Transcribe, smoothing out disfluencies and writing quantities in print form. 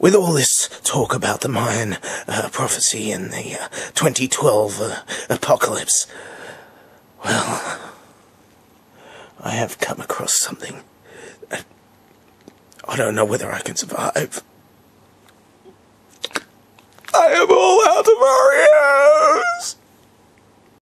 With all this talk about the Mayan prophecy and the 2012 apocalypse, well, I have come across something that I don't know whether I can survive. I am all out of Oreos!